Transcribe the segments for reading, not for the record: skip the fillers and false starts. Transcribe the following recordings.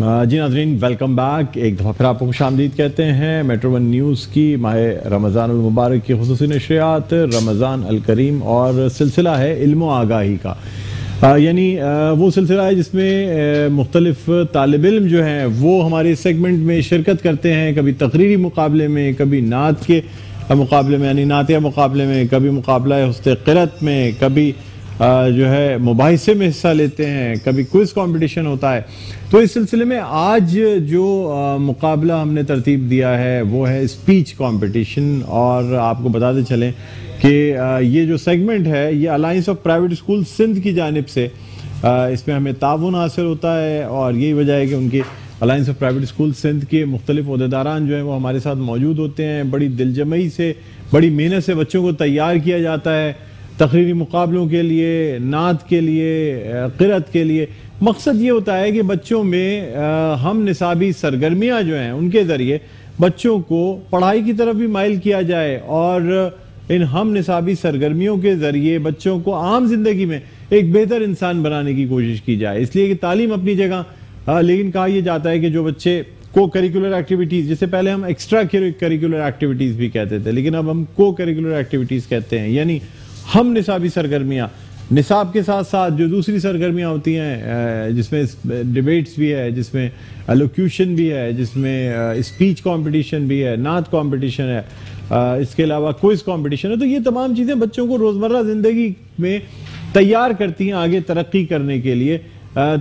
जी नाज़रीन, welcome back. एक दफ़ा फिर आपको खुशामदीद कहते हैं मेट्रो वन न्यूज़ की माह रमज़ान मुबारक की खुसूसी नशरियात रमज़ान अल करीम और सिलसिला है इल्म व आगाही का। यानी वो सिलसिला है जिसमें मुख्तलिफ तालिब इल्म जो हैं वो हमारे सेगमेंट में शिरकत करते हैं, कभी तकरीरी मुकाबले में, कभी नात के मुकाबले में यानी नातिया मुकाबले में, कभी मुकाबला हस्ते क़िरत में, कभी जो है मुबाहिसे में हिस्सा लेते हैं, कभी क्विज़ कंपटीशन होता है। तो इस सिलसिले में आज जो मुकाबला हमने तरतीब दिया है वो है स्पीच कंपटीशन। और आपको बताते चलें कि ये जो सेगमेंट है ये alliance of private school Sindh की जानिब से इसमें हमें ताउन हासिल होता है और यही वजह है कि उनकी alliance of private school Sindh के मुख्तलिफ अहदेदारान जो हैं वो हमारे साथ मौजूद होते हैं। बड़ी दिलजमई से, बड़ी मेहनत से बच्चों को तैयार किया जाता है तकरीरी मुकाबलों के लिए, नात के लिए, क़िरत के लिए। मकसद ये होता है कि बच्चों में हम निसाबी सरगर्मियाँ जो हैं उनके ज़रिए बच्चों को पढ़ाई की तरफ भी माइल किया जाए और इन हम निसाबी सरगर्मियों के ज़रिए बच्चों को आम ज़िंदगी में एक बेहतर इंसान बनाने की कोशिश की जाए। इसलिए कि तालीम अपनी जगह, लेकिन कहा यह जाता है कि जो बच्चे को करिकुलर एक्टिविटीज़, जिसे पहले हम एक्स्ट्रा करिकुलर एक्टिविटीज़ भी कहते थे लेकिन अब हम को करिकुलर एक्टिविटीज़ कहते हैं, यानी हम निसाबी सरगर्मियाँ, निसाब के साथ साथ जो दूसरी सरगर्मियाँ होती हैं जिसमें डिबेट्स भी है, जिसमें एलोक्यूशन भी है, जिसमें स्पीच कंपटीशन भी है, नात कंपटीशन है, इसके अलावा क्विज़ कंपटीशन है। तो ये तमाम चीज़ें बच्चों को रोज़मर्रा ज़िंदगी में तैयार करती हैं आगे तरक्की करने के लिए।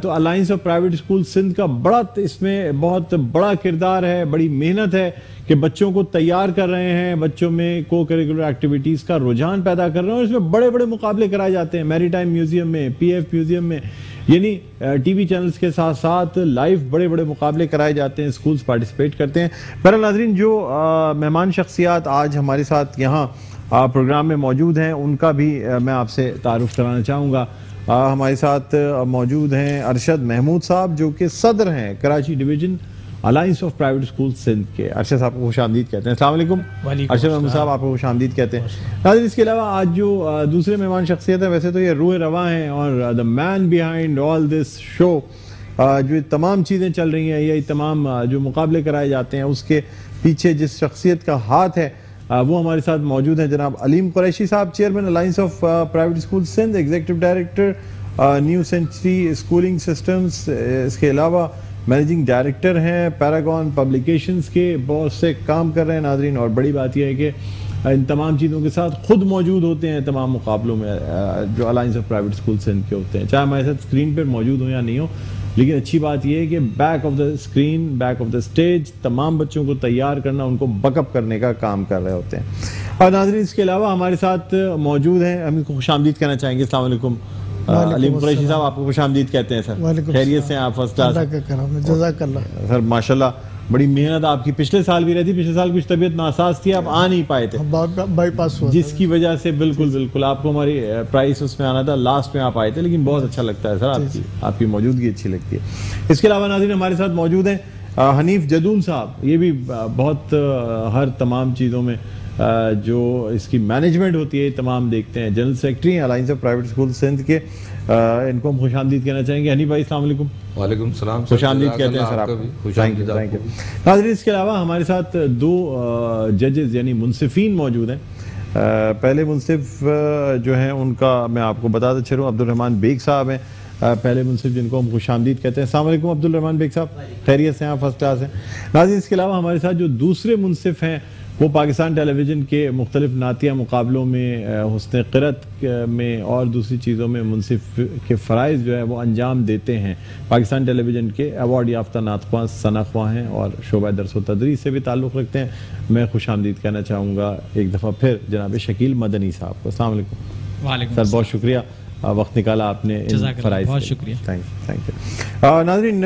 तो alliance of private school Sindh का बड़ा इसमें बहुत बड़ा किरदार है, बड़ी मेहनत है कि बच्चों को तैयार कर रहे हैं, बच्चों में को करिकुलर एक्टिविटीज़ का रुझान पैदा कर रहे हैं और इसमें बड़े बड़े मुकाबले कराए जाते हैं मैरीटाइम म्यूज़ियम में, पीएफ म्यूज़ियम में। यानी टीवी चैनल्स के साथ साथ लाइव बड़े बड़े मुकाबले कराए जाते हैं, स्कूल्स पार्टिसिपेट करते हैं। बहरहाल नाज़रीन, जो मेहमान शख्सियात आज हमारे साथ यहाँ प्रोग्राम में मौजूद हैं उनका भी मैं आपसे तारुफ कराना चाहूँगा। हमारे साथ मौजूद हैं अरशद महमूद साहब जो कि सदर हैं Karachi division alliance of private school Sindh के। अरशद साहब को खुशामदीद कहते हैं। अस्सलाम वालेकुम। अरशद महमूद साहब आपको खुशामदीद कहते हैं। नाज़रीन, इसके अलावा आज जो दूसरे मेहमान शख्सियत हैं, वैसे तो ये रूह रवा हैं और the man behind all this show, जो तमाम चीज़ें चल रही हैं, ये तमाम जो मुकाबले कराए जाते हैं उसके पीछे जिस शख्सियत का हाथ है वो हमारे साथ मौजूद हैं। जनाब अलीम कुरैशी साहब, chairman alliance of private school Sindh, executive director new century schooling systems, इसके अलावा मैनेजिंग डायरेक्टर हैं पैरागॉन पब्लिकेशंस के, बहुत से काम कर रहे हैं नाजरीन। और बड़ी बात यह है कि इन तमाम चीज़ों के साथ खुद मौजूद होते हैं तमाम मुकाबलों में जो alliance of private school Sindh के होते हैं। चाहे हमारे साथ स्क्रीन पर मौजूद हों या नहीं हो, लेकिन अच्छी बात यह है कि back of the screen, back of the stage तमाम बच्चों को तैयार करना, उनको बकअप करने का काम कर रहे होते हैं। और नाजरीन, इसके अलावा हमारे साथ मौजूद हैं, हम इनको खुशामदीद कहना चाहेंगे। अस्सलाम वालेकुम अलीम कुरैशी साहब, आपको खुशामदीद कहते हैं। सर खैरियत से हैं आप? फर्स्ट क्लास सर, माशाल्लाह बड़ी मेहनत आपकी पिछले साल भी रहती। पिछले साल कुछ तबीयत नासाज थी, आप आ नहीं पाए थे, बाईपास हुआ, जिसकी वजह से बिल्कुल आपको हमारी प्राइस उसमें आना था, लास्ट में आप आए थे। लेकिन बहुत अच्छा लगता है सर आपकी मौजूदगी अच्छी लगती है। इसके अलावा नाज़रीन हमारे साथ मौजूद हैं हनीफ जदून साहब, ये भी बहुत हर तमाम चीज़ों में जो इसकी मैनेजमेंट होती है तमाम देखते हैं, जनरल सेक्रेटरी हैं alliance of private school Sindh के। इनको हम खुशामदीद कहना चाहेंगे। हनी भाई अस्सलाम वालेकुम। वालेकुम सलाम, खुशामदीद कहते हैं सर आपको। थैंक यू, थैंक यू नाज़रीन। इसके अलावा हमारे साथ दो जजेस यानी मुंसिफीन मौजूद हैं। पहले मुंसिफ जो हैं उनका मैं आपको बताते चलूँ, अब्दुल रहमान बेग साहब हैं पहले मुंसिफ, जिनको हम खुशामदीद कहते हैं। अस्सलाम वालेकुम अब्दुल रहमान बेग साहब, खैरियत से हैं? फर्स्ट क्लास हैं नाज़रीन। इसके अलावा हमारे साथ जो दूसरे मुंसिफ हैं वो पाकिस्तान टेलीविज़न के मुख्तलिफ नातिया मुकाबलों में, हुस्न क़िरत में और दूसरी चीज़ों में मुंसिफ के फ़राइज़ जो है वो अंजाम देते हैं। पाकिस्तान टेलीविज़न के अवार्ड याफ्ता नातख्वा सनाख्वा हैं और शोबा दर्स व तदरीस से भी ताल्लुक़ रखते हैं। मैं खुशामदीद कहना चाहूँगा एक दफ़ा फिर जनाब शकील मदनी साहब को। अस्सलाम वालेकुम सर, बहुत शुक्रिया वक्त निकाला आपने। बहुत शुक्रिया, थैंक यू, थैंक यू। नाज़रीन,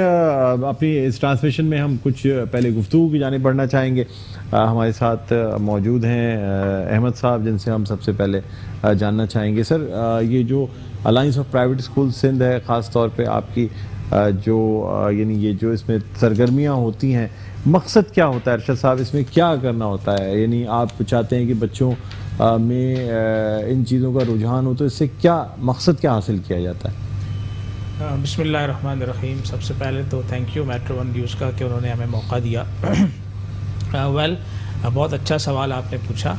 अपनी इस ट्रांसमिशन में हम कुछ पहले गुफ्तगू की जानिब बढ़ना चाहेंगे। हमारे साथ मौजूद हैं अहमद साहब, जिनसे हम सबसे पहले जानना चाहेंगे। सर ये जो alliance of private school Sindh है, ख़ास तौर पे आपकी जो यानी ये जो इसमें सरगर्मियाँ होती हैं, मकसद क्या होता है अरशद साहब? इसमें क्या करना होता है? यानी आप चाहते हैं कि बच्चों में इन चीज़ों का रुझान हो, तो इससे क्या मकसद क्या हासिल किया जाता है? बिस्मिल्लाहिर्रहमानिर्रहीम। सबसे पहले तो thank you metro one news का कि उन्होंने हमें मौका दिया। वेल, बहुत अच्छा सवाल आपने पूछा।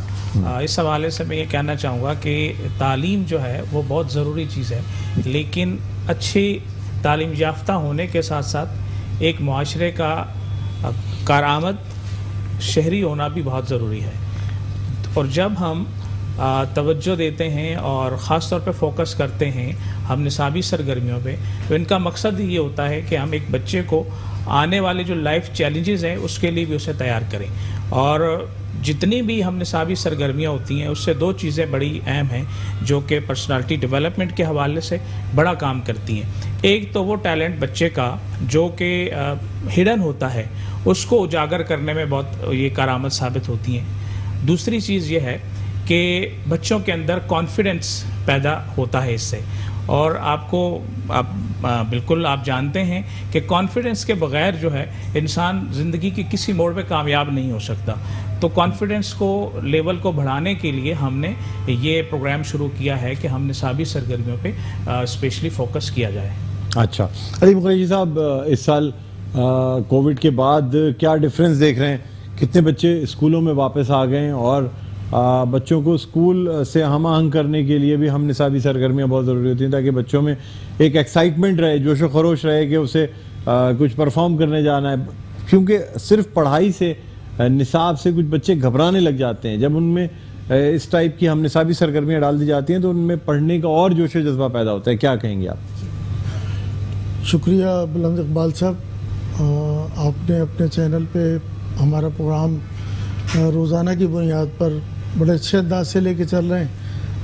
इस हवाले से मैं ये कहना चाहूँगा कि तालीम जो है वो बहुत ज़रूरी चीज़ है, लेकिन अच्छी तालीम याफ्ता होने के साथ साथ एक माशरे का कारआमद शहरी होना भी बहुत ज़रूरी है। और जब हम तवज्जो देते हैं और ख़ास तौर पे फोकस करते हैं हम निसाबी सरगर्मियों पे, तो इनका मकसद ये होता है कि हम एक बच्चे को आने वाले जो लाइफ चैलेंजेस हैं उसके लिए भी उसे तैयार करें। और जितनी भी हम निसाबी सरगर्मियाँ होती हैं उससे दो चीज़ें बड़ी अहम हैं जो कि पर्सनालिटी डेवलपमेंट के हवाले से बड़ा काम करती हैं। एक तो वो टैलेंट बच्चे का जो कि हिडन होता है उसको उजागर करने में बहुत ये कारामद साबित होती हैं। दूसरी चीज़ ये है कि बच्चों के अंदर कॉन्फिडेंस पैदा होता है इससे। और आप बिल्कुल जानते हैं कि कॉन्फिडेंस के बग़ैर जो है इंसान ज़िंदगी की किसी मोड़ पे कामयाब नहीं हो सकता। तो कॉन्फिडेंस को लेवल को बढ़ाने के लिए हमने ये प्रोग्राम शुरू किया है कि हम निसाबी सरगर्मियों पे स्पेशली फोकस किया जाए। अच्छा, अलीम कुरैशी साहब, इस साल कोविड के बाद क्या डिफरेंस देख रहे हैं? कितने बच्चे स्कूलों में वापस आ गए हैं? और बच्चों को स्कूल से हम आहंग करने के लिए भी हम निसाबी सरगर्मियाँ बहुत ज़रूरी होती हैं ताकि बच्चों में एक एक्साइटमेंट रहे, जोश व खरोश रहे कि उसे कुछ परफॉर्म करने जाना है। क्योंकि सिर्फ पढ़ाई से, निसाब से कुछ बच्चे घबराने लग जाते हैं। जब उनमें इस टाइप की हम निसाबी सरगर्मियाँ डाल दी जाती हैं तो उनमें पढ़ने का और जोश व जज्बा पैदा होता है। क्या कहेंगे आप? शुक्रिया बुलंद इकबाल साहब, आपने अपने चैनल पर हमारा प्रोग्राम रोज़ाना की बुनियाद पर बड़े अच्छे अंदाज से लेके चल रहे हैं।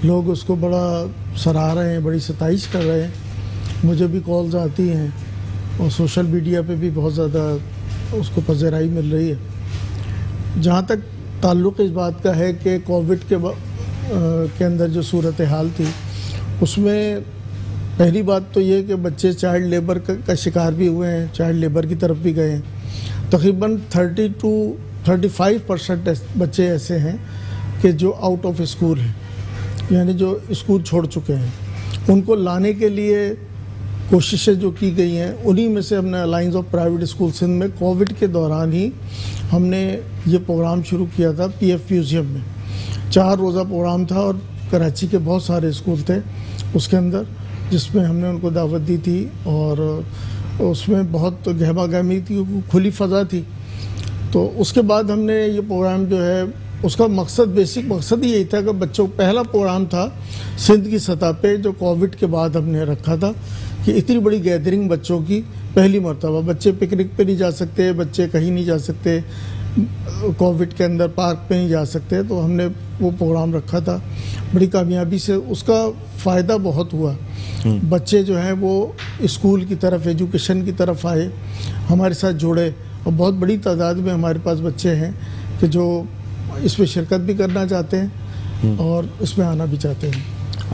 लोग उसको बड़ा सराह रहे हैं, बड़ी सताइश कर रहे हैं। मुझे भी कॉल्स आती हैं और सोशल मीडिया पे भी बहुत ज़्यादा उसको पज़राई मिल रही है। जहाँ तक ताल्लुक़ इस बात का है कि कोविड के अंदर जो सूरत हाल थी उसमें पहली बात तो ये कि बच्चे चाइल्ड लेबर का शिकार भी हुए हैं, चाइल्ड लेबर की तरफ भी गए हैं। तकरीबन 35% बच्चे ऐसे हैं कि जो आउट ऑफ स्कूल हैं, यानी जो स्कूल छोड़ चुके हैं। उनको लाने के लिए कोशिशें जो की गई हैं उन्हीं में से हमने alliance of private school Sindh में कोविड के दौरान ही हमने ये प्रोग्राम शुरू किया था। पीएफ म्यूज़ियम में 4 रोज़ा प्रोग्राम था और कराची के बहुत सारे स्कूल थे उसके अंदर, जिसमें हमने उनको दावत दी थी। और उसमें बहुत गहमा गहमी थी, खुली फ़ज़ा थी। तो उसके बाद हमने ये प्रोग्राम जो है उसका मकसद, बेसिक मकसद यही था कि बच्चों, पहला प्रोग्राम था सिंध की सतह पे जो कोविड के बाद हमने रखा था कि इतनी बड़ी गैदरिंग बच्चों की पहली मरतबा। बच्चे पिकनिक पे नहीं जा सकते, बच्चे कहीं नहीं जा सकते कोविड के अंदर, पार्क पे नहीं जा सकते। तो हमने वो प्रोग्राम रखा था बड़ी कामयाबी से, उसका फ़ायदा बहुत हुआ। बच्चे जो हैं वो स्कूल की तरफ, एजुकेशन की तरफ आए, हमारे साथ जुड़े और बहुत बड़ी तादाद में हमारे पास बच्चे हैं कि जो इसमें शिरकत भी करना चाहते हैं और इसमें आना भी चाहते हैं।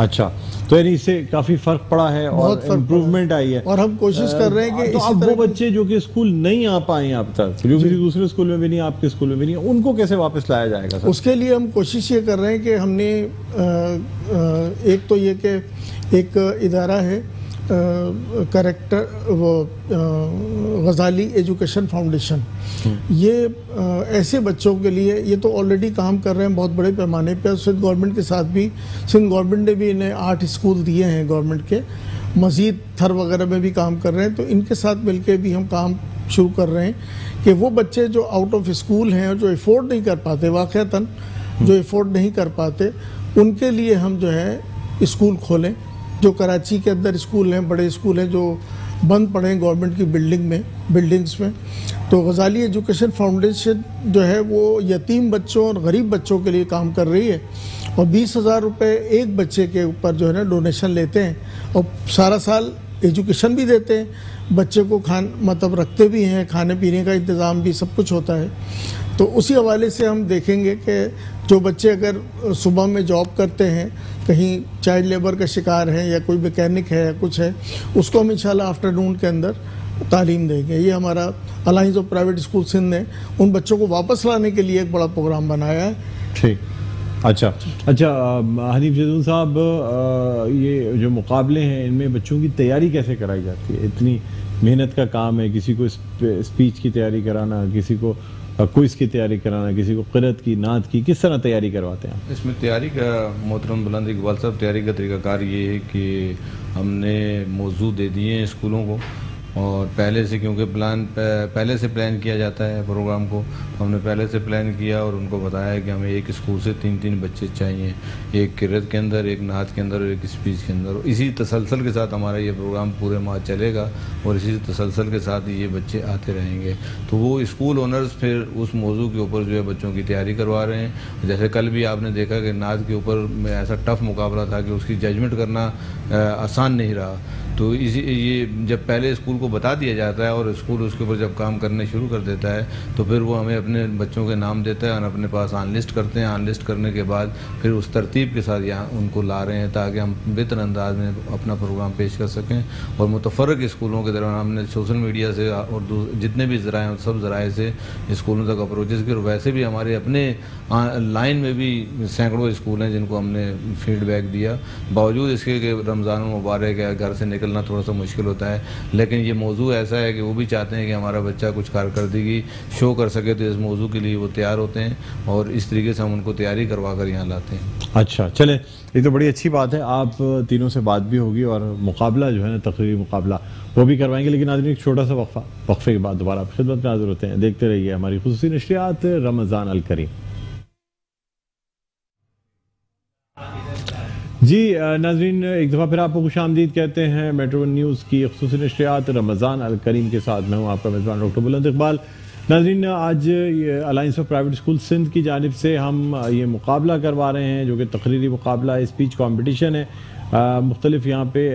अच्छा, तो यानी इससे काफ़ी फ़र्क पड़ा है और इम्प्रूवमेंट आई है। और हम कोशिश कर रहे हैं कि तो अब वो बच्चे जो कि स्कूल नहीं आ पाए अब तक, जो किसी दूसरे स्कूल में भी नहीं, आपके स्कूल में भी नहीं, उनको कैसे वापस लाया जाएगा? उसके लिए हम कोशिश ये कर रहे हैं कि हमने एक तो ये कि एक इदारा है गजाली एजुकेशन फाउंडेशन, ये ऐसे बच्चों के लिए, ये तो ऑलरेडी काम कर रहे हैं बहुत बड़े पैमाने पर। सिंध गवर्नमेंट के साथ भी, सिंध गवर्नमेंट ने भी इन्हें 8 स्कूल दिए हैं गवर्नमेंट के, मज़ीद थर वगैरह में भी काम कर रहे हैं। तो इनके साथ मिलके भी हम काम शुरू कर रहे हैं कि वो बच्चे जो आउट ऑफ स्कूल हैं और जो एफोर्ड नहीं कर पाते, वाक़तन जो एफोर्ड नहीं कर पाते, उनके लिए हम जो है स्कूल खोलें। जो कराची के अंदर स्कूल हैं, बड़े स्कूल हैं जो बंद पड़े हैं गवर्नमेंट की बिल्डिंग्स में, तो गजाली एजुकेशन फाउंडेशन जो है वो यतीम बच्चों और गरीब बच्चों के लिए काम कर रही है। और 20,000 रुपये एक बच्चे के ऊपर जो है ना डोनेशन लेते हैं और सारा साल एजुकेशन भी देते हैं, बच्चे को रखते भी हैं, खाने पीने का इंतज़ाम भी, सब कुछ होता है। तो उसी हवाले से हम देखेंगे कि जो बच्चे अगर सुबह में जॉब करते हैं, कहीं चाइल्ड लेबर का शिकार है या कोई मैकेनिक है या कुछ है, उसको हम इंशाल्लाह आफ्टरनून के अंदर तालीम देंगे। ये हमारा alliance of private school Sindh ने उन बच्चों को वापस लाने के लिए एक बड़ा प्रोग्राम बनाया है। ठीक, अच्छा अच्छा, हनीफ जदून साहब, ये जो मुकाबले हैं इनमें बच्चों की तैयारी कैसे कराई जाती है? इतनी मेहनत का काम है, किसी को स्पीच की तैयारी कराना, किसी को क्विज़ की तैयारी कराना, किसी को क़िरअत की, नात की, किस तरह तैयारी करवाते हैं? इसमें तैयारी का मोहतरम बुलंद इकबाल साहब, तैयारी का तरीक़ाकार ये है कि हमने मौजू दे दिए हैं स्कूलों को, और पहले से क्योंकि पहले से प्लान किया जाता है प्रोग्राम को, हमने पहले से प्लान किया और उनको बताया कि हमें एक स्कूल से 3-3 बच्चे चाहिए, एक किरत के अंदर, एक नात के अंदर और एक स्पीच के अंदर। इसी तसलसल के साथ हमारा ये प्रोग्राम पूरे माह चलेगा और इसी तसलसल के साथ ये बच्चे आते रहेंगे। तो वो स्कूल ओनर्स फिर उस मौजू के ऊपर जो है बच्चों की तैयारी करवा रहे हैं। जैसे कल भी आपने देखा कि नात के ऊपर ऐसा टफ मुकाबला था कि उसकी जजमेंट करना आसान नहीं रहा। तो इसी ये जब पहले स्कूल को बता दिया जाता है और स्कूल उसके ऊपर जब काम करने शुरू कर देता है तो फिर वो हमें अपने बच्चों के नाम देता है और अपने पास आन लिस्ट करते हैं। आन लिस्ट करने के बाद फिर उस तरतीब के साथ यहाँ उनको ला रहे हैं ताकि हम बेहतर अंदाज में अपना प्रोग्राम पेश कर सकें। और मुतफरक स्कूलों के दौरान हमने सोशल मीडिया से और जितने भी ज़राए हैं सब ज़राए से स्कूलों तक अप्रोचेज़ की, और वैसे भी हमारे अपने लाइन में भी सैकड़ों स्कूल हैं जिनको हमने फीडबैक दिया। बावजूद इसके कि रमज़ान मुबारक है, घर से निकलना थोड़ा सा मुश्किल होता है, लेकिन ये मौजू ऐसा है कि वो भी चाहते हैं कि हमारा बच्चा कुछ कारकर्दगी शो कर सके, तो इस मौजू के लिए वो तैयार होते हैं और इस तरीके से हम उनको तैयारी करवा कर यहाँ लाते हैं। अच्छा चलें, ये तो बड़ी अच्छी बात है। आप तीनों से बात भी होगी और मुकाबला जो है ना, तकरीरी मुकाबला वो भी करवाएंगे। लेकिन नाज़रीन एक छोटा सा वक्फा, वक्फे के बाद दोबारा आप खिदमत में हाज़िर होते हैं। देखते रहिए हमारी खुसूसी नशरियात रमज़ान अल करीम। जी नाज़रीन, एक दफ़ा फिर आपको खुश आमदीद कहते हैं मेट्रो वन न्यूज़ की ख़ुसूसी नशरियात रमज़ान अल करीम के साथ। मैं हूँ आपका मेज़बान डॉक्टर बुलंद इकबाल। नाज़रीन, आज alliance of private school Sindh की जानिब से हम ये मुकाबला करवा रहे हैं जो कि तकरीरी मुकाबला है, स्पीच कॉम्पिटिशन है। मुख्तलिफ यहाँ पे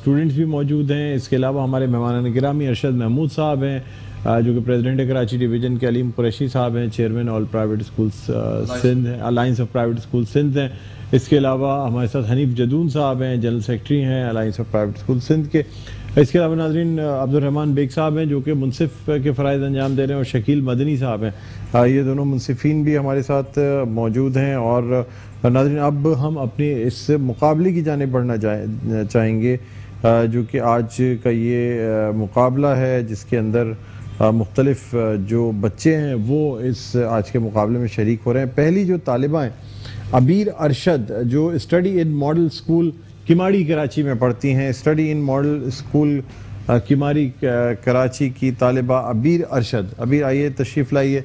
स्टूडेंट्स भी मौजूद हैं। इसके अलावा हमारे मेहमान गिरामी अरशद महमूद साहब हैं जो कि प्रेसिडेंट कराची डिवीज़न के, अलीम कुरैशी साहब हैं, chairman all private schools Sindh हैं, alliance of private school Sindh हैं। इसके अलावा हमारे साथ हनीफ जदून साहब हैं, जनरल सेक्रेटरी हैं alliance of private school Sindh के। इसके अलावा नाज़रीन अब्दुल रहमान बेग साहब हैं जो कि मुंसिफ के फ़राइज़ अंजाम दे रहे हैं, और शकील मदनी साहब हैं। ये दोनों मुंसिफीन भी हमारे साथ मौजूद हैं। और नाज़रीन अब हम अपने इस मुकाबले की जानिब बढ़ना चाहेंगे जो कि आज का ये मुकाबला है, जिसके अंदर मुख्तलिफ जो बच्चे हैं वो इस आज के मुकाबले में शरीक हो रहे हैं। पहली जो तालिबा हैं अबीर अरशद, जो study in model school Keamari Karachi में पढ़ती हैं। Study in model school Keamari Karachi की तालिबा अबीर अरशद। अबीर, आइए तशरीफ़ लाइए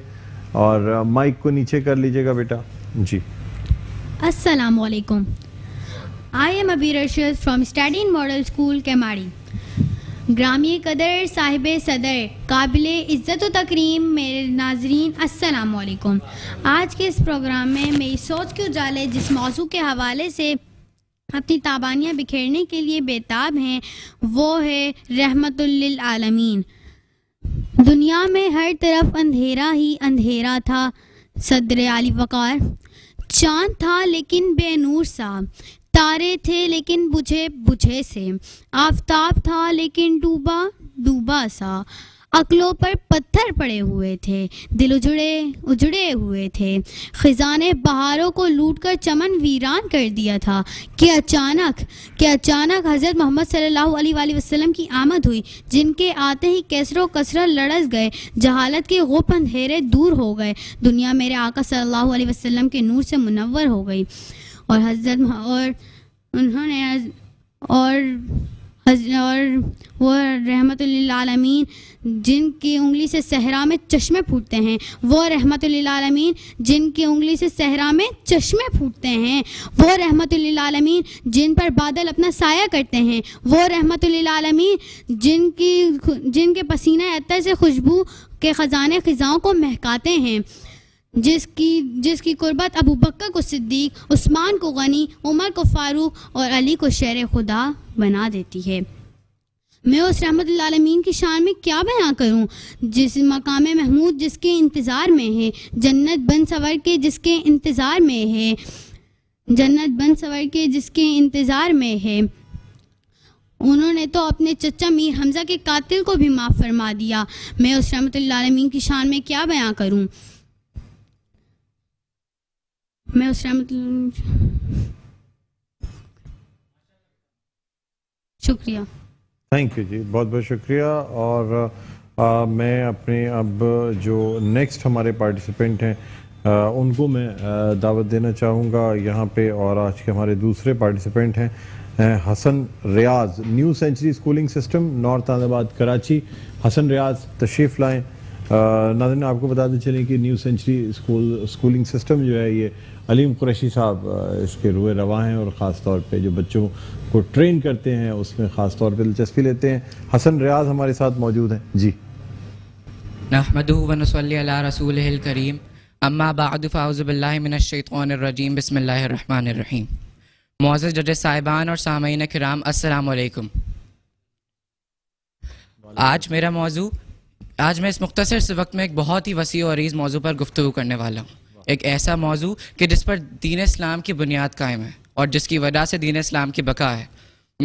और माइक को नीचे कर लीजिएगा बेटा। जी, अस्सलाम वालेकुम। I am Abeer Arshad from study in model school Keamari. ग्रामी कदर साहिब सदर काबिल इज़्ज़त व तकरीम मेरे नाजरीन, अस्सलाम वालेकुम। आज के इस प्रोग्राम में मेरी सोच के उजाले जिस मौजू के हवाले से अपनी ताबानियाँ बिखेरने के लिए बेताब हैं वो है रहमतुल लिल आलमीन। दुनिया में हर तरफ अंधेरा ही अंधेरा था, सदर आली वक़ार। चाँद था लेकिन बेनूर सा, तारे थे लेकिन बुझे बुझे से, आफताब था लेकिन डूबा डूबा सा, अक्लों पर पत्थर पड़े हुए थे, दिल उजड़े उजड़े हुए थे। ख़िज़ाने बहारों को लूटकर चमन वीरान कर दिया था कि अचानक हज़रत मोहम्मद सल्लल्लाहु अलैहि वसल्लम की आमद हुई, जिनके आते ही कैसरों कसरा लड़स गए, जहालत के गुप अंधेरे दूर हो गए, दुनिया मेरे आका सल्लल्लाहु अलैहि वसल्लम के नूर से मुनव्वर हो गई। और वो रहमतुल लिल आलमीन जिनकी उंगली से सहरा में चश्मे फूटते हैं, वो रहमतुल लिल आलमीन जिन पर बादल अपना साया करते हैं, वो रहमतुल लिल आलमीन जिनके पसीना अतर से खुशबू के ख़जाओं को महकाते हैं, जिसकी कुर्बत अबू बकर को सिद्दीक, उस्मान को गनी, उमर को फ़ारूक और अली को शेर खुदा बना देती है। मैं उस रहमत लिल आलमीन की शान में क्या बयां करूं, जिस मकाम महमूद जिसके इंतज़ार में है, जन्नत बन सवर के जिसके इंतज़ार में है। उन्होंने तो अपने चचा मीर हमज़ा के कातिल को भी माफ़ फरमा दिया। मैं उस रहमत लिल आलमीन की शान में क्या बयां करूँ। मैं उस टाइम शुक्रिया। थैंक यू जी, बहुत बहुत शुक्रिया। और मैं अपने अब जो नेक्स्ट हमारे पार्टिसिपेंट हैं उनको मैं दावत देना चाहूँगा यहाँ पे। और आज के हमारे दूसरे पार्टिसिपेंट हैं Hasan Riaz, new century schooling system, north आदाबाद, कराची। हसन रियाज तशरीफ़ लाएँ। नाज़रीन आपको बताते चलें कि न्यू सेंचुरी स्कूलिंग सिस्टम जो है ये अलीम कुरैशी साहब इसके रुए रवा हैं और ख़ास तौर पे जो बच्चों को ट्रेन करते हैं उसमें ख़ास तौर पे दिलचस्पी लेते हैं। हसन रियाज हमारे साथ मौजूद हैं जी। नहमदुहु व नसल्ली अला रसूलिहिल करीम, अम्मा बअद फअऊज़ु बिल्लाहि मिनश शैतानिर रजीम, बिस्मिल्लाहिर रहमानिर रहीम। मुअज़्ज़िज़ जजेस साहिबान और सामईन किराम, अस्सलाम वालेकुम। आज मैं इस मुख्तसर से वक्त में एक बहुत ही वसी और अरीज़ मौजू पर गुफ्तगू करने वाला हूँ। एक ऐसा मौजू कि जिस पर दीन इस्लाम की बुनियाद कायम है और जिसकी वजह से दीन इस्लाम की बका है।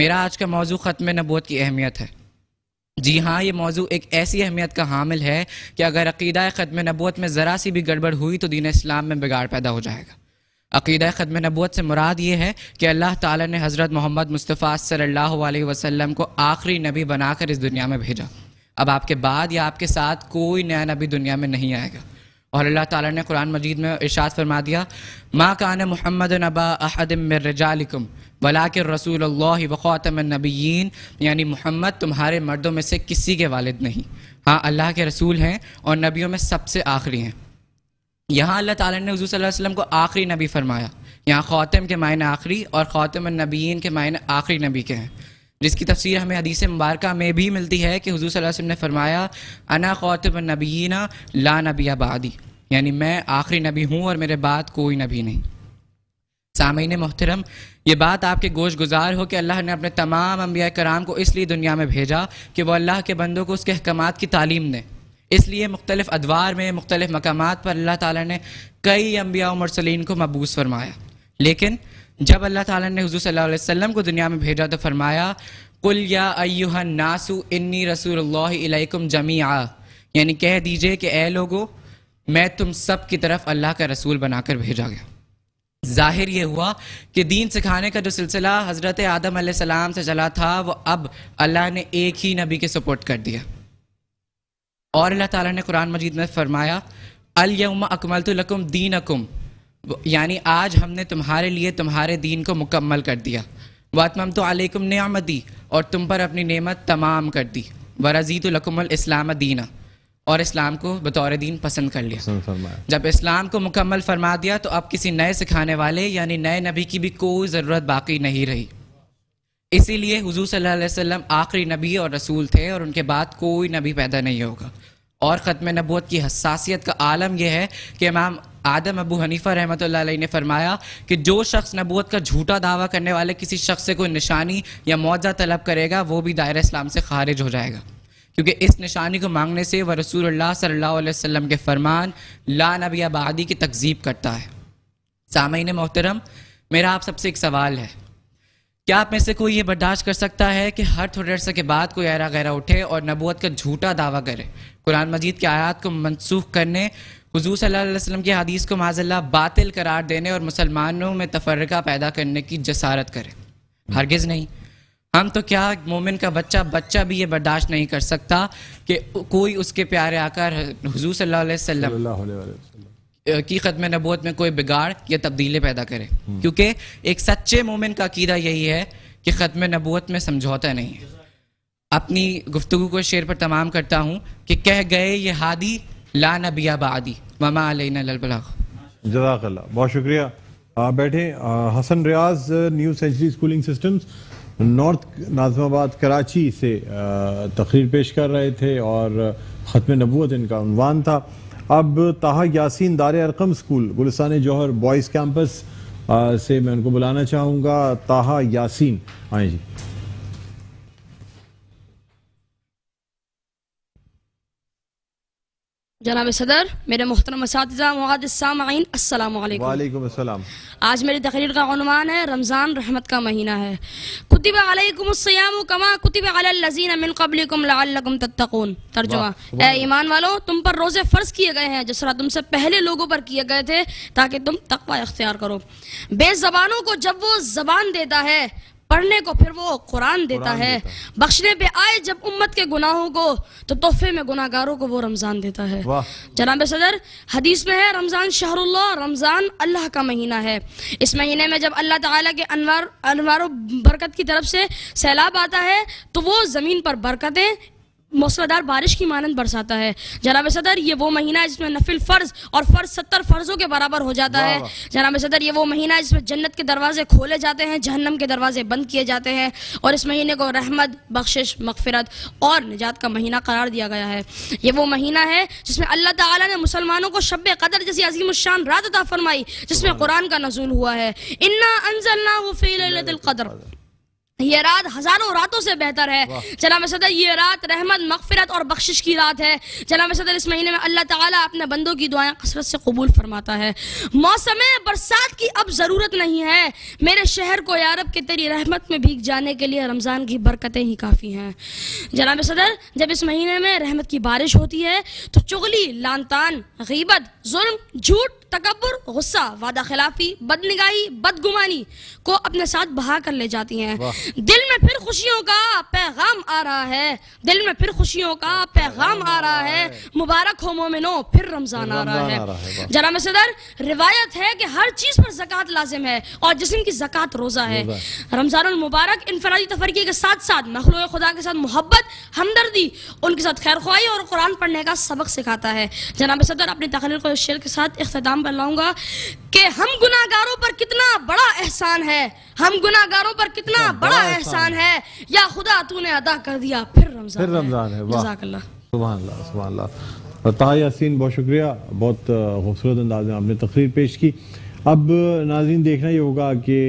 मेरा आज का मौजू ख़त्म नबूवत की अहमियत है। जी हाँ, ये मौजू एक ऐसी अहमियत का हामिल है कि अगर अक़ीदा ख़त्म नबूवत में ज़रा सी भी गड़बड़ हुई तो दीन इस्लाम में बिगाड़ पैदा हो जाएगा। अक़ीदा ख़त्म नबूवत से मुराद ये है कि अल्लाह ताला ने हज़रत मोहम्मद मुस्तफ़ा सल्लल्लाहु अलैहि वसल्लम को आखिरी नबी बनाकर इस दुनिया में भेजा। अब आपके बाद या आपके साथ कोई नया नबी दुनिया में नहीं आएगा। और अल्लाह ताला ने कुरान मजीद में इरशाद फरमा दिया, मा कान मुहम्मद नबा अहद मिन रिजालिकुम वलाकिन रसूलुल्लाह व खातमुन नबिय्यीन, यानी मोहम्मद तुम्हारे मर्दों में से किसी के वालिद नहीं, हाँ अल्लाह के रसूल हैं और नबियों में सबसे आखिरी हैं। यहाँ अल्लाह ताला ने हुजूर सल्लल्लाहु अलैहि वसल्लम को आखिरी नबी फरमाया। यहाँ खातम के मायने आखिरी और खातमुन नबिय्यीन के मायने आखिरी नबी के हैं, जिसकी तफसीर हमें हदीस मुबारका में भी मिलती है कि हुजूर सल्लल्लाहु अलैहि वसल्लम ने फरमाया, अना खातिबुन नबिय्यीना ला नबिय्य बादी, यानी मैं आखिरी नबी हूँ और मेरे बाद कोई नबी नहीं। सामीन मोहतरम, ये बात आपके गोश गुजार हो कि अल्लाह ने अपने तमाम अंबिया कराम को इसलिए दुनिया में भेजा कि वह अल्लाह के बंदों को उसके अहकामात की तालीम दें। इसलिए मुख्तलिफ़ अदवार में मुख्तलिफ़ मकामात पर अल्लाह ताला ने कई अंबिया और मुरसलीन को मबूस फरमाया। लेकिन जब अल्लाह ताला ने हुजूर सल्लल्लाहु अलैहि वसल्लम को दुनिया में भेजा तो फरमाया, कुल या अय्युहन नासु इन्नी रसूलुल्लाह इलैकुम जमीआ, यानी कह दीजिए कि ए लोगो, मैं तुम सब की तरफ अल्लाह का रसूल बनाकर भेजा गया। जाहिर ये हुआ कि दीन सिखाने का जो सिलसिला हज़रत आदम अलैहिस्सलाम से चला था वो अब अल्लाह ने एक ही नबी के सपोर्ट कर दिया। और अल्लाह ताला ने कुरान मजीद में फरमाया, अल यौम अकमलतु लकुम दीनकुम, यानी आज हमने तुम्हारे लिए तुम्हारे दीन को मुकम्मल कर दिया। वातमम्तु अलैकुम निअमती, और तुम पर अपनी नेमत तमाम कर दी। वरज़ीतु लकुमुल इस्लाम दीना, और इस्लाम को बतौर दीन पसंद कर लिया। जब इस्लाम को मुकम्मल फरमा दिया तो अब किसी नए सिखाने वाले यानी नए नबी की भी कोई ज़रूरत बाकी नहीं रही। इसीलिए हुजूर सल्लल्लाहु अलैहि वसल्लम आखिरी नबी और रसूल थे और उनके बाद कोई नबी पैदा नहीं होगा। और ख़त्म नबूवत की हसासियत का आलम यह है कि इमाम आदम अबू हनीफ़ा रहमतुल्लाह अलैह ने फरमाया कि जो शख्स नबूवत का झूठा दावा करने वाले किसी शख्स से कोई निशानी या मौजज़ा तलब करेगा वो भी दायरे इस्लाम से खारिज हो जाएगा, क्योंकि इस निशानी को मांगने से वह रसूलुल्लाह सल्लल्लाहु अलैहि वसल्लम के फरमान ला नबी बादी की तकज़ीब करता है। सामईन मोहतरम, मेरा आप सबसे एक सवाल है, क्या आप में से कोई ये बर्दाश्त कर सकता है कि हर थोड़े अरसे के बाद कोई ऐरा गैरा उठे और नबूवत का झूठा दावा करे, कुरान मजीद की आयात को मनसूख करने, हुजूर सल्लल्लाहु अलैहि वसल्लम की हदीस को माज़ल्लाह बातिल करार देने और मुसलमानों में तफर्रका पैदा करने की जसारत करे? हरगिज़ नहीं। हम तो क्या मोमिन का बच्चा भी ये बर्दाश्त नहीं कर सकता कि कोई उसके प्यारे आका हुजूर सल्लल्लाहु अलैहि वसल्लम की ख़त्म नबूवत में कोई बिगाड़ या तब्दीलें पैदा करे, क्योंकि एक सच्चे मोमिन का अक़ीदा यही है कि ख़त्म नबूवत में समझौता नहीं है। अपनी गुफ्तगू को शेर पर तमाम करता हूँ कि कह गए ये हादी ला नबिया बादी वमा अलैना इल्लल बलाग। जज़ाकल्लाह, बहुत शुक्रिया। बैठे Hasan Riaz, new century schooling systems, north Nazimabad Karachi से तकरीर पेश कर रहे थे और ख़त्म नबूवत इनका उनवान था। अब ताहा यासीन, दारे अरकम स्कूल, गुलशान जौहर बॉयज़ कैंपस से मैं उनको बुलाना चाहूँगा। ताहा यासीन आए जी। जनाब सदर, मेरे मोहतरम सामईन, अस्सलामुअलैकुम। आज मेरी तकरीर का उन्वान है रमज़ान रहमत का महीना है। कुतिब अलैकुमुस्सियाम कमा कुतिब अलल लज़ीना मिन क़ब्लिकुम लअल्लकुम तत्तक़ून। तर्जुमा, ए ईमान वालों, तुम पर रोज़े फ़र्ज़ किए गए हैं जिस तरह तुमसे पहले लोगों पर किए गए थे, ताकि तुम तक़वा इख्तियार करो। बेज़बानों को जब वो ज़बान देता है, पढ़ने को फिर वो कुरान देता है। बख्शने पे आए जब उम्मत के गुनाहों को, तो तोहफे में गुनाहगारों को वो रमज़ान देता है। जनाब सदर, हदीस में है रमज़ान शहरुल्लाह, रमज़ान अल्लाह का महीना है। इस महीने में जब अल्लाह ताला के अनवार बरकत की तरफ से सैलाब आता है, तो वो ज़मीन पर बरकतें मौसलाधार बारिश की मानंद बरसाता है। जनाब सदर, ये वो महीना है जिसमें नफिल फ़र्ज़ और फ़र्ज़ 70 फ़र्ज़ों के बराबर हो जाता है। जनाब सदर, ये वो महीना है जिसमें जन्नत के दरवाज़े खोले जाते हैं, जहन्नम के दरवाज़े बंद किए जाते हैं, और इस महीने को रहमत, बख्शिश, मगफिरत और निजात का महीना करार दिया गया है। ये वो महीना है जिसमें अल्लाह ताला ने मुसलमानों को शब कदर जैसी अजीम शान रात अता फरमाई, जिसमें कुरान का नजूल हुआ है। इन्ना अंज़लनाहु फी लैलतिल क़द्र। ये रात हज़ारों रातों से बेहतर है। जनाब सदर, ये रात रहमत, मगफिरत और बख्शिश की रात है। जनाब सदर, इस महीने में अल्लाह ताला अपने बंदों की दुआएं कसरत से कबूल फरमाता है। मौसम बरसात की अब ज़रूरत नहीं है। मेरे शहर को या रब के तेरी रहमत में भीग जाने के लिए रमज़ान की बरकतें ही काफ़ी हैं। जनाब सदर, जब इस महीने में रहमत की बारिश होती है, तो चुगली, लानतान, गीबत, जुल्म, झूठ, तकब्बुर, गुस्सा, वादा खिलाफी, बदनिगाही, बदगुमानी को अपने साथ बहा कर ले जाती हैं। दिल में फिर खुशियों का पैगाम आ रहा है, दिल में फिर खुशियों का पैगाम आ रहा है। मुबारक हो मोमिनो, फिर रमज़ान आ रहा है। जनाब सदर, रिवायत है कि हर चीज़ पर ज़कात लाजिम है, और जिस्म की ज़कात रोज़ा है। रमज़ान मुबारक इनफरादी तफरीकी के साथ साथ मखलूक़ खुदा के साथ मोहब्बत, हमदर्दी, उनके साथ खैर ख्वाही और कुरान पढ़ने का सबक सिखाता है। जनाब सदर, अपनी तकरीर को इस शेर के साथ इख्तिताम पर लाऊंगा कि हम गुनाहगारों पर कितना बड़ा एहसान है, हम गुनाहगारों पर कितना बड़ा एहसान है। या खुदा, तूने अदा कर दिया, फिर रमजान है। जज़ाकल्लाह। सुभानअल्लाह, सुभानअल्लाह। ताहा यासीन, बहुत शुक्रिया। बहुत खूबसूरत अंदाज में आपने तकरीर पेश की। अब नाज़रीन, देखना ही होगा कि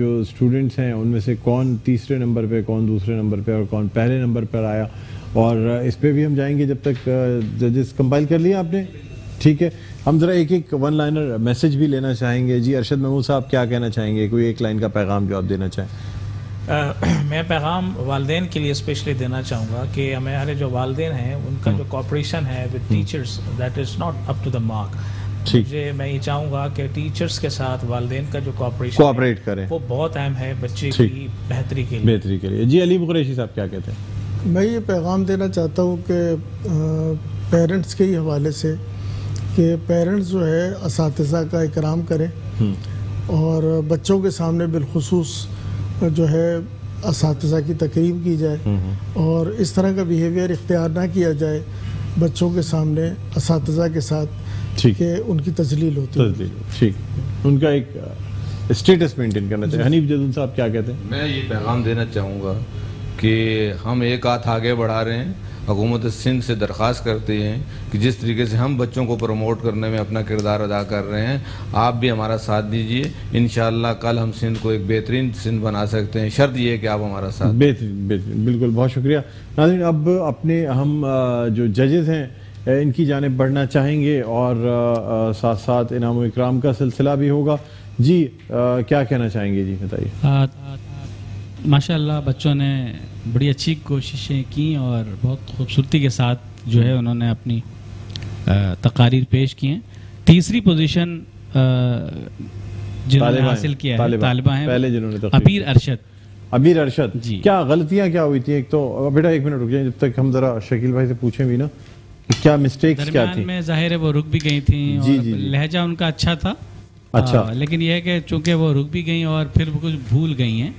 जो स्टूडेंट्स हैं उनमें से कौन तीसरे नंबर पर, कौन दूसरे नंबर पर और कौन पहले नंबर पर आया, और इस पर भी हम जाएंगे जब तक जजेस कंपाइल कर लिया आपने। ठीक है, हम ज़रा एक एक वन लाइनर मैसेज भी लेना चाहेंगे। जी अरशद महमूद साहब, क्या कहना चाहेंगे? कोई एक लाइन का पैगाम जो आप देना चाहें। मैं पैगाम वालदेन के लिए स्पेशली देना चाहूँगा कि हमारे जो वालदेन हैं उनका जो कॉपरेशन है with teachers, that is not up to the mark. मुझे मैं ये चाहूँगा कि टीचर्स के साथ वालदेन का जो कोऑपरेट करें, वो बहुत अहम है बच्चे की बेहतरी के लिए। जी अलीम कुरैशी साहब, क्या कहते हैं? मैं ये पैगाम देना चाहता हूँ कि पेरेंट्स के ही हवाले से कि पेरेंट्स जो है असातिज़ा का इकराम करें, और बच्चों के सामने बिलखुसूस जो है असातिज़ा की तकरीम की जाए, और इस तरह का बिहेवियर इख्तियार ना किया जाए बच्चों के सामने असातिज़ा के साथ कि उनकी तजलील होती है। ठीक, उनका एक स्टेटस मेंटेन करना चाहिए। हनीफ जदून साहब, क्या कहते हैं? मैं ये पैगाम देना चाहूँगा कि हम एक हाथ आगे बढ़ा रहे हैं। हुकूमत सिंध से दरख्वास्त करते हैं कि जिस तरीके से हम बच्चों को प्रमोट करने में अपना किरदार अदा कर रहे हैं, आप भी हमारा साथ दीजिए। इंशाअल्लाह कल हम सिंध को एक बेहतरीन सिंध बना सकते हैं। शर्त ये है कि आप हमारा साथ। बेहतरीन, बेहतरीन, बिल्कुल। बहुत शुक्रिया। नाज़रीन, अब अपने हम जो जजेज़ हैं इनकी जानिब बढ़ना चाहेंगे, और साथ साथ इनाम इकराम का सिलसिला भी होगा। जी क्या कहना चाहेंगे? जी बताइए। माशाअल्लाह, बच्चों ने बड़ी अच्छी कोशिशें की और बहुत खूबसूरती के साथ जो है उन्होंने अपनी तकारीर पेश की हैं। तीसरी पोजीशन जिन्होंने हासिल किया है, तालिबा हैं, पहले जिन्होंने अबीर अरशद। अबीर अरशद जी, क्या गलतियां क्या हुई थी? एक तो बेटा एक मिनट रुक जाए, जब तक हम जरा शकील भाई से पूछें भी ना, क्या मिस्टेक्स क्या थी? में जाहिर है वो रुक भी गई थी, लहजा उनका अच्छा था, अच्छा, लेकिन यह है कि चूँकि वो रुक भी गई और फिर कुछ भूल गई हैं,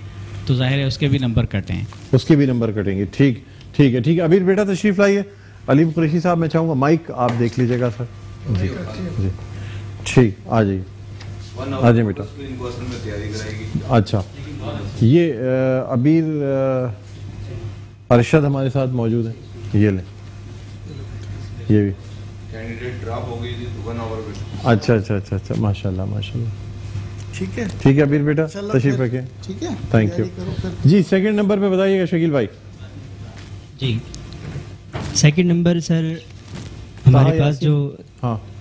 तो जाहिर है उसके भी नंबर कटे हैं, उसके भी नंबर कटेंगे। ठीक, ठीक है, ठीक है। अबीर बेटा तशरीफ लाइए। अलीम कुरैशी साहब, मैं चाहूँगा माइक आप देख लीजिएगा सर। जी जी, ठीक, आ जाइए, आ जाइए बेटा। अच्छा, ये अबीर अरशद हमारे साथ मौजूद है। ये लें, ये भी कैंडिडेट ड्रॉप हो गई थी 1 आवर में। अच्छा अच्छा अच्छा अच्छा, माशाल्लाह माशाल्लाह। ठीक है, ठीक है अबीर बेटा, तशरीफ रखें। ठीक है, थैंक यू। जी सेकंड नंबर पे बताइएगा शकील भाई। जी सेकंड नंबर सर हमारे पास जो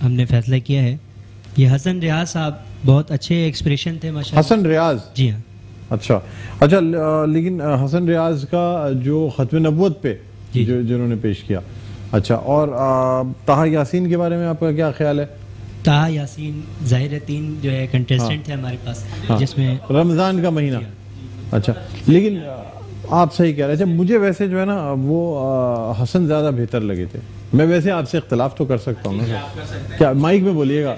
हमने फैसला किया है, ये हसन रियाज साहब बहुत अच्छे एक्सप्रेशन थे माशाल्लाह। हसन रियाज जी हाँ। अच्छा अच्छा, लेकिन हसन रियाज का जो खत्म नबूवत पे जो जिन्होंने पेश किया, अच्छा, और ताहा यासीन के बारे में आपका क्या ख्याल है? ताहा यासीन ज़ाहिर है 3 जो है कंटेस्टेंट थे हमारे पास, जिसमें रमज़ान का महीना। अच्छा, लेकिन आप सही कह रहे हैं। अच्छा, मुझे वैसे जो है ना वो हसन ज़्यादा बेहतर लगे थे। मैं वैसे आपसे इख्तलाफ तो कर सकता हूँ, क्या माइक में बोलिएगा?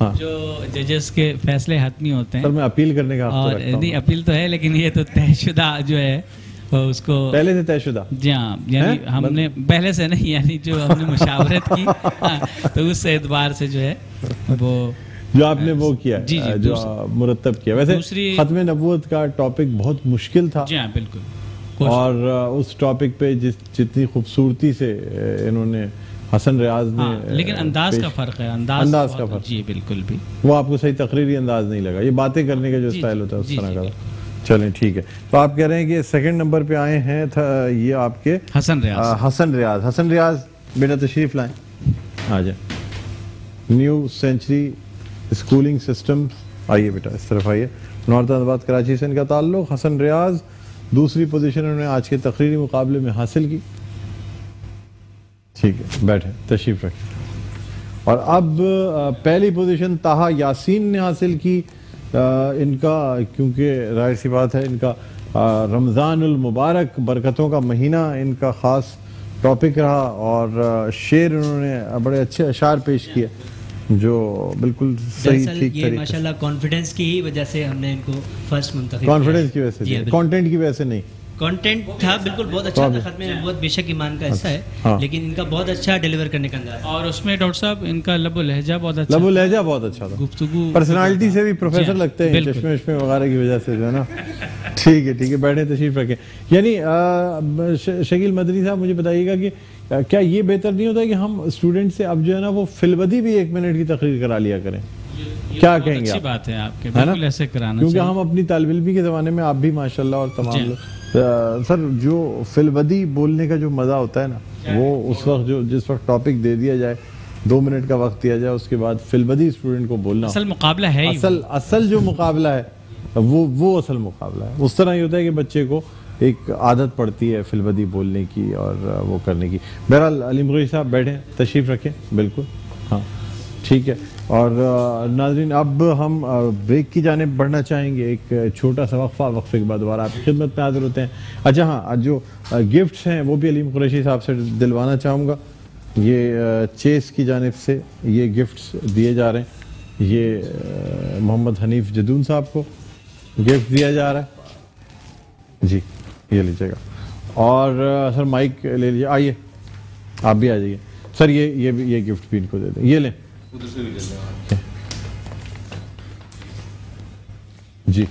हाँ। जो जजेस के फैसले हतमी होते हैं, सर मैं अपील करने का और नहीं, अपील तो है लेकिन ये तो तयशुदा जो है उसको पहले से तयशुदा। जी हाँ, यानी हमने पहले से नहीं, यानी जो हमने मुशावरत की तो उस एतबार से जो है वो जो आपने वो किया, जी जी, जो मुरतब किया। वैसे खत्मे नबूवत का टॉपिक बहुत मुश्किल था। जी हाँ, बिल्कुल। और उस टॉपिक पे जितनी खूबसूरती से इन्होंने हसन रियाज ने, लेकिन अंदाज का फर्क है, अंदाज का फर्क। जी बिल्कुल, भी वो आपको सही तकरीरी अंदाज नहीं लगा, ये बातें करने का जो स्टाइल होता है उस तरह का। चलें ठीक है, तो आप कह रहे हैं कि सेकंड नंबर पे आए हैं ये आपके हसन रियाज। हसन रियाज बेटा तशरीफ लाएं, आ जाए। न्यू सेंचुरी स्कूलिंग सिस्टम, आइए बेटा इस तरफ आइए। नॉर्थन आबाद कराची से इनका ताल्लुक़। हसन रियाज दूसरी पोजीशन उन्होंने आज के तकरीरी मुकाबले में हासिल की। ठीक है, बैठे, तशरीफ रखें। और अब पहली पोजीशन ताहा यासीन ने हासिल की। इनका, क्योंकि जाहिर सी बात है, इनका रमज़ानुल मुबारक, बरकतों का महीना, इनका ख़ास टॉपिक रहा। और शेर उन्होंने बड़े अच्छे अशार पेश किए जो बिल्कुल सही ठीक तरीके से। माशाल्लाह कॉन्फिडेंस की ही वजह से हमने इनको फर्स्ट मुंतखब किया। कॉन्फिडेंस की वजह से, कंटेंट की वजह से नहीं। कंटेंट था बिल्कुल बहुत अच्छा था, खत्म नबूवत बेशक ईमान का हिस्सा है, लेकिन इनका बहुत अच्छा डिलीवर करने का अंदाज़। और उसमें डॉक्टर साहब इनका लबो लहजा बहुत अच्छा, था। गुफ्तगू पर्सनालिटी से भी प्रोफेसर लगते हैं, चश्मे वगैरह की वजह से जो है ना। ठीक है ठीक है, बैठे, तशरीफ रखें। यानी शकील मदनी साहब मुझे बताइएगा कि क्या ये बेहतर नहीं होता कि हम स्टूडेंट से अब जो है ना वो फिलबदी भी 1 मिनट की तकरीर करा लिया करें? क्या कहेंगे? अच्छी बात है आपके, बिल्कुल ऐसे कराना, क्योंकि हम अपनी तालिब इल्मी के ज़माने में आप भी माशाल्लाह और तमाम सर जो फिलबदी बोलने का जो मज़ा होता है ना वो उस वक्त जो जिस वक्त टॉपिक दे दिया जाए, 2 मिनट का वक्त दिया जाए, उसके बाद फिलबदी स्टूडेंट को बोलना, असल मुकाबला है, असल जो मुकाबला है वो असल मुकाबला है। उस तरह ये होता है कि बच्चे को एक आदत पड़ती है फिलबदी बोलने की और वो करने की। बहरहाल अलीम कुरैशी साहब बैठे, तशरीफ़ रखें। बिल्कुल हाँ ठीक है। और नाज़रीन अब हम ब्रेक की जानिब बढ़ना चाहेंगे, एक छोटा सा वक्फा, वक्फे के बाद दोबारा आपकी खिदमत में हाजिर होते हैं। अच्छा हाँ, जो गिफ्ट्स हैं वो भी अलीम कुरैशी साहब से दिलवाना चाहूँगा। ये चेस की जानिब से ये गिफ्ट्स दिए जा रहे हैं, ये मोहम्मद हनीफ जदून साहब को गिफ्ट दिया जा रहा है। जी ये लीजिएगा। और सर माइक ले लीजिए, आइए आप भी आ जाइए सर। ये गिफ्ट भी इनको दे दें, ये लें जी।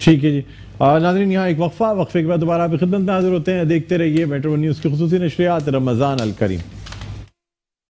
ठीक है जी। नाज़रीन यहाँ एक वक्फा, वक्फे के बाद दोबारा आप खिदमत में हाजिर होते हैं। देखते रहिए मेट्रो वन न्यूज़ की खुसूसी नशरियात रमज़ान अल करीम।